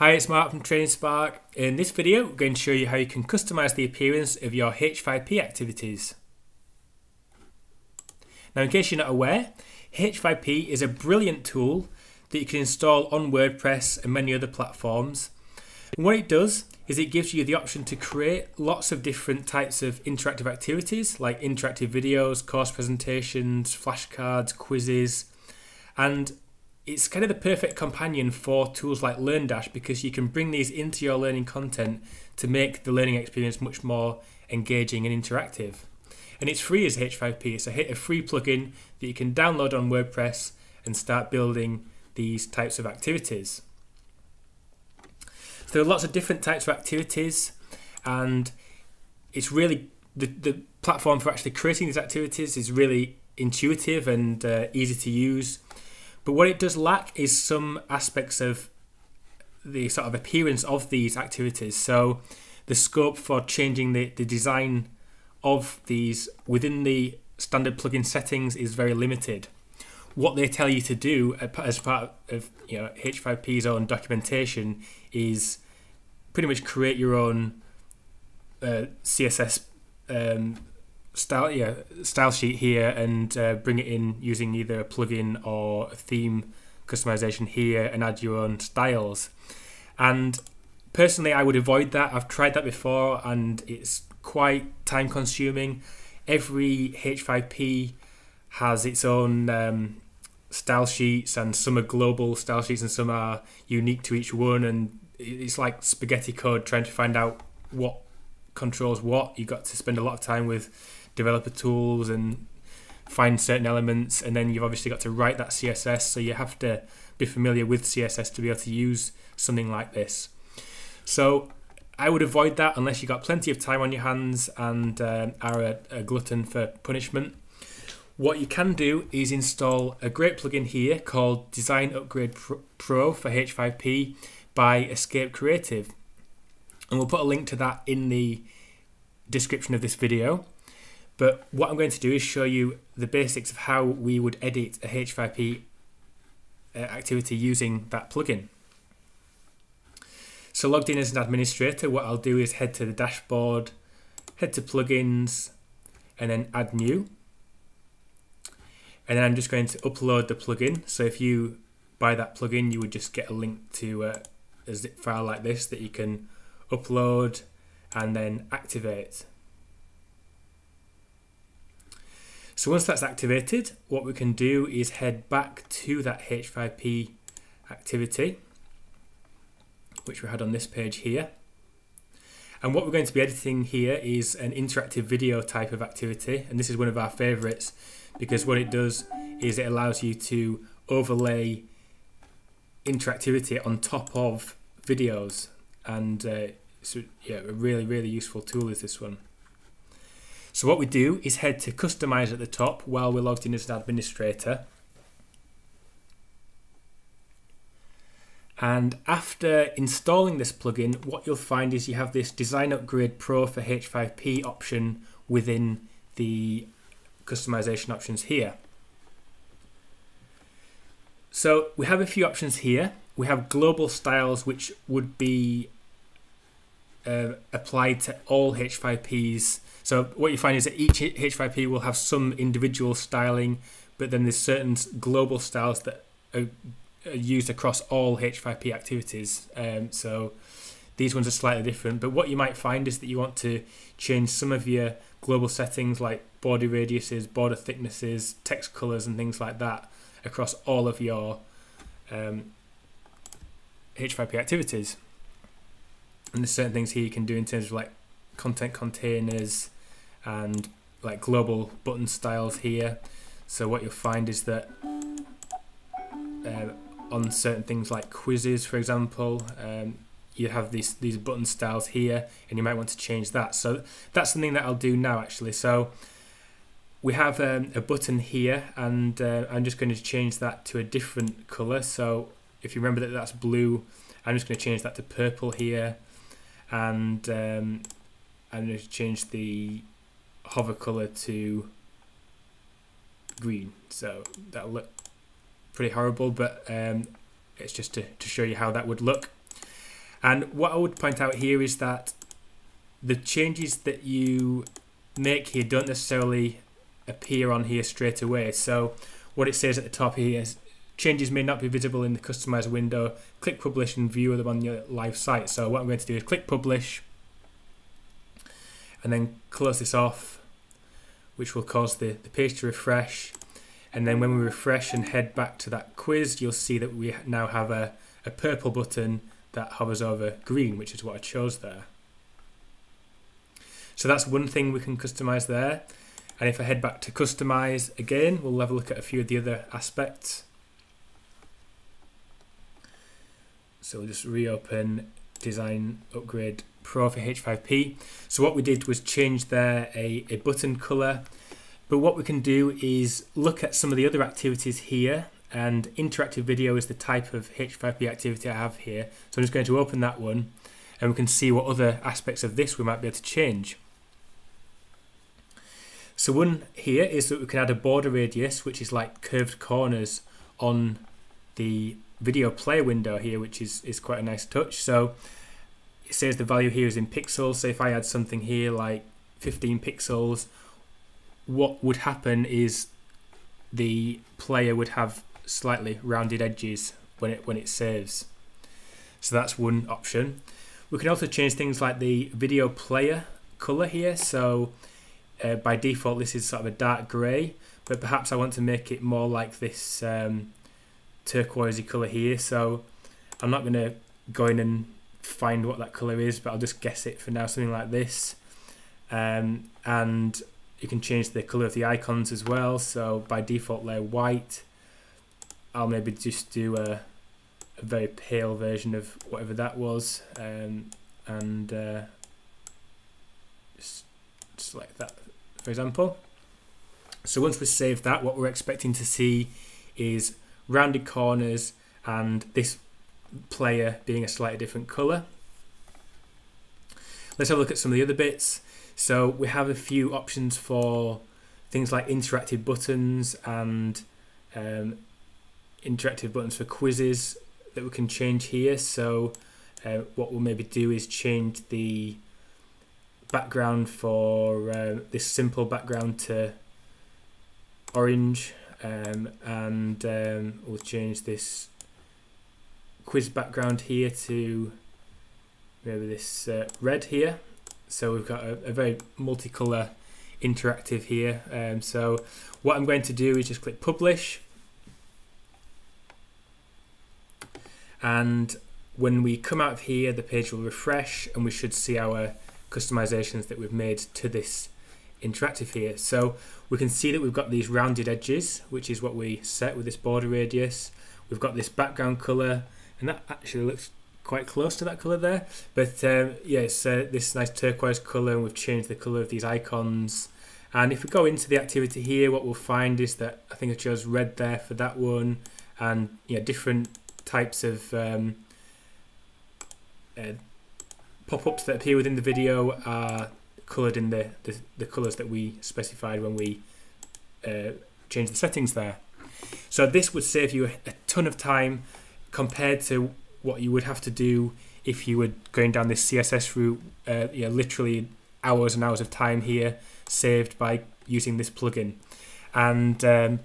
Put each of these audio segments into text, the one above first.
Hi, it's Mark from Training Spark. In this video, we're going to show you how you can customize the appearance of your H5P activities. Now, in case you're not aware, H5P is a brilliant tool that you can install on WordPress and many other platforms. And what it does is it gives you the option to create lots of different types of interactive activities like interactive videos, course presentations, flashcards, quizzes, and it's kind of the perfect companion for tools like LearnDash because you can bring these into your learning content to make the learning experience much more engaging and interactive. And it's free as H5P. It's a free plugin that you can download on WordPress and start building these types of activities. So there are lots of different types of activities, and it's really the platform for actually creating these activities is really intuitive and easy to use. But what it does lack is some aspects of the sort of appearance of these activities. So the scope for changing the design of these within the standard plugin settings is very limited. What they tell you to do as part of H5P's own documentation is pretty much create your own CSS style sheet here and bring it in using either a plugin or a theme customization here and add your own styles. And personally, I would avoid that. I've tried that before and it's quite time consuming. Every H5P has its own style sheets, and some are global style sheets and some are unique to each one, and it's like spaghetti code trying to find out what controls what. You've got to spend a lot of time with developer tools and find certain elements, and then you've obviously got to write that CSS, so you have to be familiar with CSS to be able to use something like this. So I would avoid that unless you've got plenty of time on your hands and are a glutton for punishment. What you can do is install a great plugin here called Design Upgrade Pro for H5P by Escape Creative, and we'll put a link to that in the description of this video. But what I'm going to do is show you the basics of how we would edit a H5P activity using that plugin. So logged in as an administrator, what I'll do is head to the dashboard, head to plugins, and then add new. And then I'm just going to upload the plugin. So if you buy that plugin, you would just get a link to a zip file like this that you can upload and then activate. So once that's activated, what we can do is head back to that H5P activity, which we had on this page here. And what we're going to be editing here is an interactive video type of activity. And this is one of our favorites because what it does is it allows you to overlay interactivity on top of videos. And so yeah, a really, really useful tool is this one. So what we do is head to customize at the top while we're logged in as an administrator. And after installing this plugin, what you'll find is you have this Design Upgrade Pro for H5P option within the customization options here. So we have a few options here. We have global styles, which would be applied to all H5Ps. So what you find is that each H5P will have some individual styling, but then there's certain global styles that are used across all H5P activities. So these ones are slightly different, but what you might find is that you want to change some of your global settings like border radiuses, border thicknesses, text colors and things like that across all of your H5P activities. And there's certain things here you can do in terms of like content containers and like global button styles here. So what you'll find is that on certain things like quizzes, for example, you have these button styles here, and you might want to change that. So that's something that I'll do now actually. So we have a button here, and I'm just going to change that to a different color. So if you remember that that's blue, I'm just going to change that to purple here. And I'm going to change the hover color to green. So that'll look pretty horrible, but it's just to show you how that would look. And what I would point out here is that the changes that you make here don't necessarily appear on here straight away. So what it says at the top here is changes may not be visible in the customizer window. Click publish and view them on your live site. So what I'm going to do is click publish and then close this off, which will cause the page to refresh. And then when we refresh and head back to that quiz, you'll see that we now have a purple button that hovers over green, which is what I chose there. So that's one thing we can customize there. And if I head back to customize again, we'll have a look at a few of the other aspects. So we'll just reopen Design Upgrade Pro for H5P. So what we did was change there a button color. But what we can do is look at some of the other activities here, and interactive video is the type of H5P activity I have here. So I'm just going to open that one and we can see what other aspects of this we might be able to change. So one here is that we can add a border radius, which is like curved corners on the video player window here, which is quite a nice touch. So it says the value here is in pixels. So if I add something here like 15 pixels, what would happen is the player would have slightly rounded edges when it saves. So that's one option. We can also change things like the video player color here. So by default, this is sort of a dark gray, but perhaps I want to make it more like this turquoisey color here. So I'm not going to go in and find what that color is, but I'll just guess it for now, something like this. And you can change the color of the icons as well. So by default, they're white. I'll maybe just do a very pale version of whatever that was, and just select that, for example. So once we save that, what we're expecting to see is rounded corners and this player being a slightly different color. Let's have a look at some of the other bits. So we have a few options for things like interactive buttons and interactive buttons for quizzes that we can change here. So what we'll maybe do is change the background for this simple background to orange, and we'll change this quiz background here to maybe this red here. So we've got a very multicolour interactive here. So what I'm going to do is just click publish. And when we come out of here, the page will refresh and we should see our customizations that we've made to this interactive here. So we can see that we've got these rounded edges, which is what we set with this border radius. We've got this background color, and that actually looks quite close to that color there. But yeah, it's this nice turquoise color, and we've changed the color of these icons. And if we go into the activity here, what we'll find is that I think I chose red there for that one, and yeah, different types of pop-ups that appear within the video are coloured in the colours that we specified when we changed the settings there. So this would save you a ton of time compared to what you would have to do if you were going down this CSS route. You know, literally hours and hours of time here saved by using this plugin. And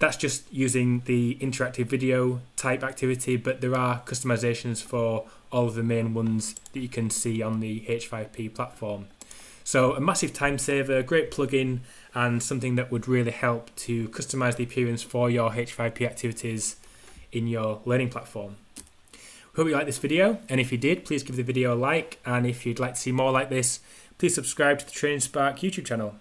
that's just using the interactive video type activity, but there are customizations for all of the main ones that you can see on the H5P platform. So a massive time saver, great plugin, and something that would really help to customize the appearance for your H5P activities in your learning platform. Hope you liked this video, and if you did, please give the video a like, and if you'd like to see more like this, please subscribe to the Training Spark YouTube channel.